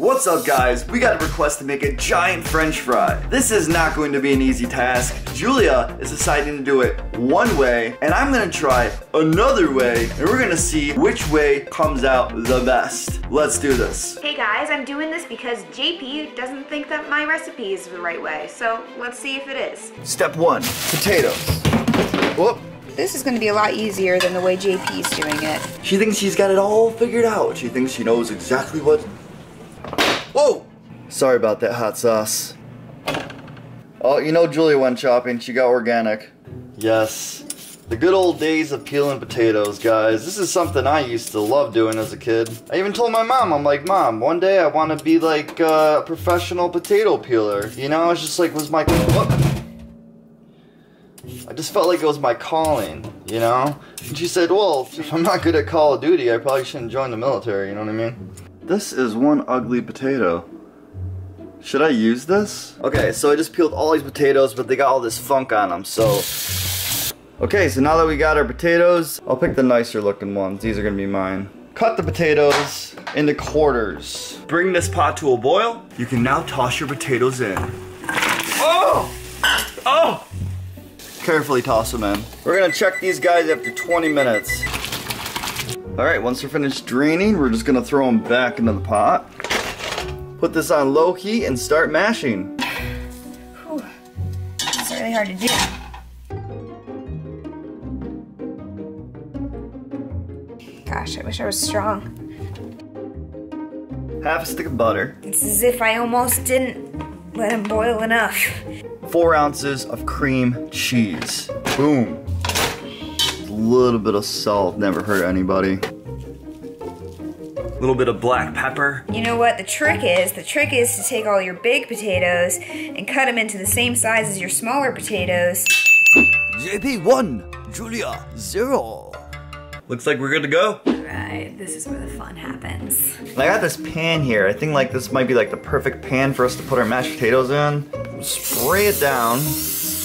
What's up guys, we got a request to make a giant french fry. This is not going to be an easy task. Julia is deciding to do it one way, and I'm gonna try another way, and we're gonna see which way comes out the best. Let's do this. Hey guys, I'm doing this because JP doesn't think that my recipe is the right way, so let's see if it is. Step one, potatoes. Whoop. This is going to be a lot easier than the way JP's doing it. She thinks she's got it all figured out. She thinks she knows exactly what... Whoa! Sorry about that hot sauce. Oh, you know Julia went shopping. She got organic. Yes. The good old days of peeling potatoes, guys. This is something I used to love doing as a kid. I even told my mom, I'm like, Mom, one day I want to be like a professional potato peeler. You know, it's just like, was my... Whoop. I just felt like it was my calling, you know? And she said, well, if I'm not good at Call of Duty, I probably shouldn't join the military, you know what I mean? This is one ugly potato. Should I use this? Okay, so I just peeled all these potatoes, but they got all this funk on them, so... Okay, so now that we got our potatoes, I'll pick the nicer looking ones. These are gonna be mine. Cut the potatoes into quarters. Bring this pot to a boil. You can now toss your potatoes in. Oh! Oh! Carefully toss them in. We're gonna check these guys after 20 minutes. All right, once they're finished draining, we're just gonna throw them back into the pot. Put this on low heat and start mashing. Whew. That's really hard to do. Gosh, I wish I was strong. Half a stick of butter. It's as if I almost didn't let them boil enough. 4 ounces of cream cheese. Boom. A little bit of salt, never hurt anybody. A little bit of black pepper. You know what the trick is to take all your big potatoes and cut them into the same size as your smaller potatoes. JP 1, Julia 0. Looks like we're good to go. Right, this is where the fun happens. I got this pan here. I think like this might be like the perfect pan for us to put our mashed potatoes in. Spray it down,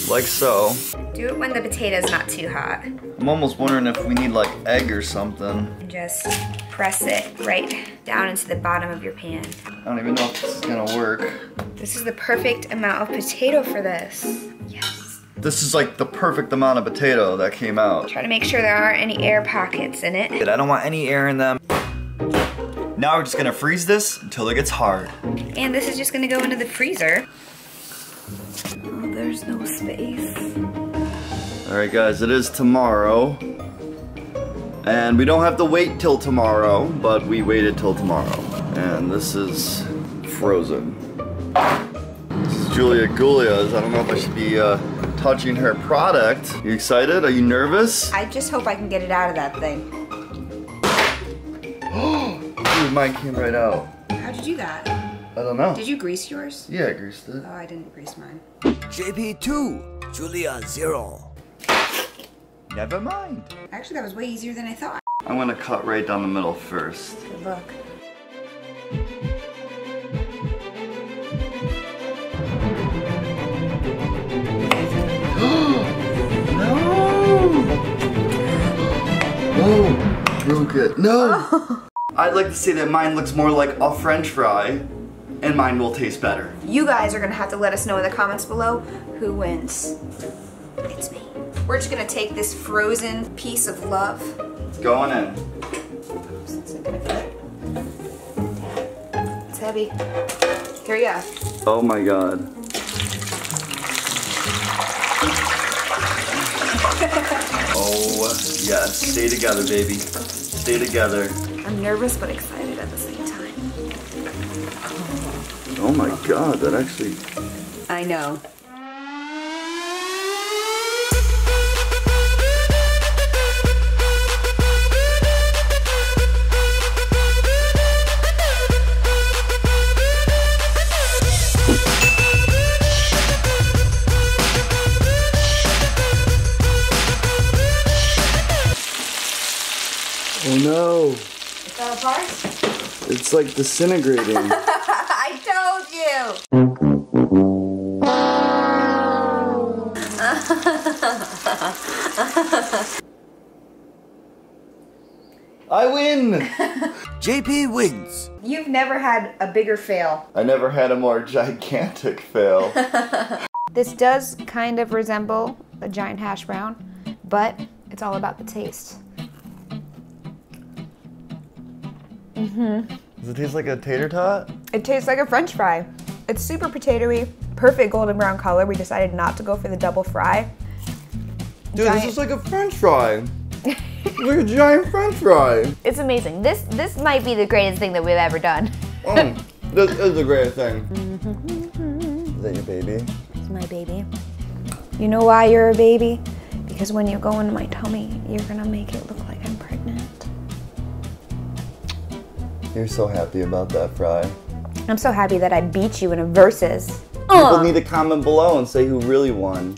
like so. Do it when the potato's not too hot. I'm almost wondering if we need like egg or something. And just press it right down into the bottom of your pan. I don't even know if this is gonna work. This is the perfect amount of potato for this. Yes. This is like the perfect amount of potato that came out. Try to make sure there aren't any air pockets in it. I don't want any air in them. Now we're just gonna freeze this until it gets hard. And this is just gonna go into the freezer. Oh, there's no space. Alright guys, it is tomorrow. And we don't have to wait till tomorrow, but we waited till tomorrow. And this is frozen. This is Julia Gulia's. I don't know if I should be touching her product. You excited? Are you nervous? I just hope I can get it out of that thing. Dude, mine came right out. How'd you do that? I don't know. Did you grease yours? Yeah, I greased it. Oh, I didn't grease mine. JP 2, Julia 0. Never mind. Actually, that was way easier than I thought. I'm gonna cut right down the middle first. Good luck. No! Whoa, broke it. No! I'd like to say that mine looks more like a French fry. And mine will taste better. You guys are gonna have to let us know in the comments below who wins. It's me. We're just gonna take this frozen piece of love. It's going in. Oops, it's not gonna fit. It's heavy. Here you go. Oh my god. Oh yes, stay together baby. Stay together. I'm nervous but excited at the same time. Oh my god, that actually... I know. Oh no. It fell apart? It's like disintegrating. I win! JP wins. You've never had a bigger fail. I never had a more gigantic fail. This does kind of resemble a giant hash brown, but it's all about the taste. Mm-hmm. Does it taste like a tater tot? It tastes like a french fry. It's super potatoey, perfect golden brown color. We decided not to go for the double fry. Dude, giant. This is like a french fry. Like a giant french fry. It's amazing. This might be the greatest thing that we've ever done. This is the greatest thing. Is that your baby? It's my baby. You know why you're a baby? Because when you go into my tummy, you're gonna make it look like I'm pregnant. You're so happy about that fry. I'm so happy that I beat you in a versus. People need to comment below and say who really won.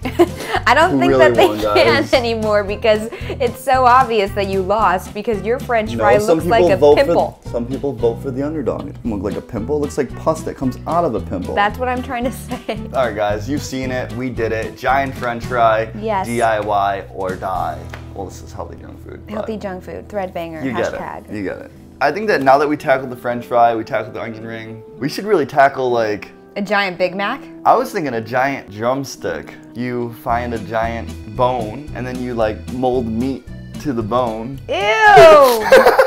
I don't think that they can anymore because it's so obvious that you lost because your french fry looks like a pimple. Some people vote for the underdog. It doesn't look like a pimple. It looks like pus that comes out of a pimple. That's what I'm trying to say. All right, guys, you've seen it. We did it. Giant french fry, yes. DIY or die. Well, this is healthy junk food. Healthy junk food, Threadbanger, hashtag. You get it. I think that now that we tackled the french fry, we tackled the onion ring, we should really tackle like a giant Big Mac? I was thinking a giant drumstick. You find a giant bone and then you like mold meat to the bone. Ew!